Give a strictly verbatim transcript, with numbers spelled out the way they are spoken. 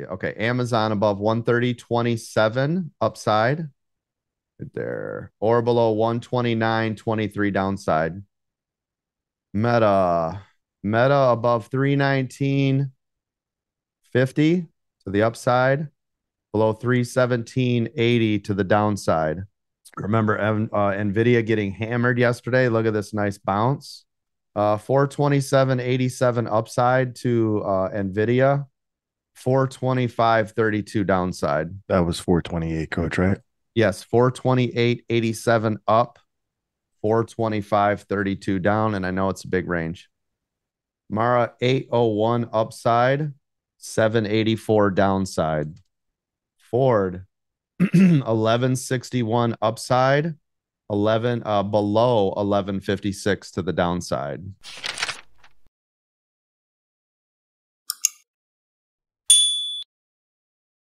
see it. Okay, Amazon above one thirty twenty-seven upside. Right there. Or below one twenty-nine twenty-three downside. Meta. Meta above three nineteen fifty to the upside. Below three seventeen eighty to the downside. Remember uh, NVIDIA getting hammered yesterday. Look at this nice bounce. Uh, four twenty-seven eighty-seven upside to uh, NVIDIA. four twenty-five thirty-two downside. That was four twenty-eight, Coach, right? Yes, four twenty-eight eighty-seven up, four twenty-five thirty-two down, and I know it's a big range. Mara, eight oh one upside, seven eighty-four downside. Ford, eleven sixty-one upside, eleven uh, below eleven fifty-six to the downside.